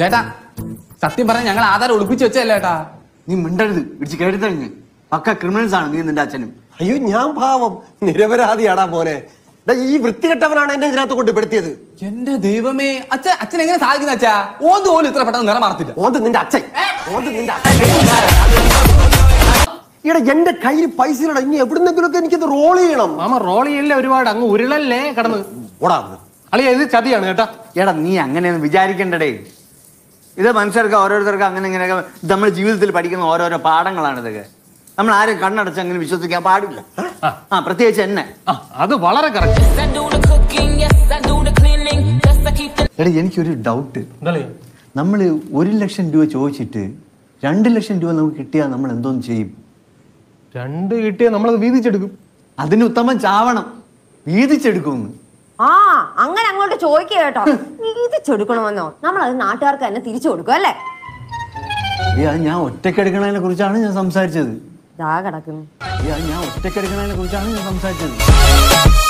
ചേട്ടാ സത്യം പറഞ്ഞാൽ ഞങ്ങൾ ആധാരം ഒളിപ്പിച്ചു വെച്ചല്ലേട്ടാ. നീ മിണ്ടരുത്, ഇടിച്ച് കയറി തരഞ്ഞ് പക്ക ക്രിമിനൽസ് ആണ് നീ നിന്റെ അച്ഛനും. അയ്യോ ഞാൻ പാവം നിരപരാധിയാടാ മോനെ, ഈ വൃത്തികെട്ടവനാണ് എന്നെ ഇതിനകത്ത് കൊണ്ടുപെടുത്തിയത്. എന്റെ ദൈവമേ, അച്ഛൻ അച്ഛൻ എങ്ങനെ സാധിക്കുന്ന അച്ഛാ? ഓന്ത് പോലും ഇത്ര പെട്ടെന്ന് നിറം മാറത്തില്ല. ഓന്ത് നിന്റെ അച്ഛൻ, ഇവിടെ എന്റെ കയ്യിൽ പൈസ ഇടാ, ഇനി എവിടുന്നെങ്കിലൊക്കെ എനിക്കിത് റോൾ ചെയ്യണം. മാമ റോൾ ചെയ്യല്ലേ, ഒരുപാട് അങ്ങ് ഉരുളല്ലേ കിടന്ന് ഓടാ. അളിയ ഇത് ചതിയാണ് കേട്ടാ. എടാ നീ അങ്ങനെയൊന്നും വിചാരിക്കണ്ടേ, ഇത് മനുഷ്യർക്ക് ഓരോരുത്തർക്കും അങ്ങനെ ഇങ്ങനെയൊക്കെ നമ്മൾ ജീവിതത്തിൽ പഠിക്കുന്ന ഓരോരോ പാഠങ്ങളാണ് ഇതൊക്കെ. നമ്മൾ ആരും കണ്ണടച്ച് അങ്ങനെ വിശ്വസിക്കാൻ പാടില്ല, ആ പ്രത്യേകിച്ച് എന്നെ. അത് വളരെ കറക്റ്റ്. എനിക്കൊരു ഡൗട്ട്, നമ്മൾ 1 ലക്ഷം രൂപ ചോദിച്ചിട്ട് 2 ലക്ഷം രൂപ നമുക്ക് കിട്ടിയാൽ നമ്മൾ എന്തോന്ന് ചെയ്യും? 2 കിട്ടിയാൽ നമ്മളത് വീതിച്ചെടുക്കും. അതിന് ഉത്തമം ചാവണം, വീതിച്ചെടുക്കുമെന്ന്. ആ അങ്ങനെ അങ്ങോട്ട് ചോദിക്കുക കേട്ടോ, വീതിച്ചെടുക്കണമെന്നോ? നമ്മളത് നാട്ടുകാർക്ക് തന്നെ തിരിച്ചു കൊടുക്കും അല്ലേ. ഞാൻ ഒറ്റക്കെടുക്കണതിനെ കുറിച്ചാണ് ഞാൻ സംസാരിച്ചത്.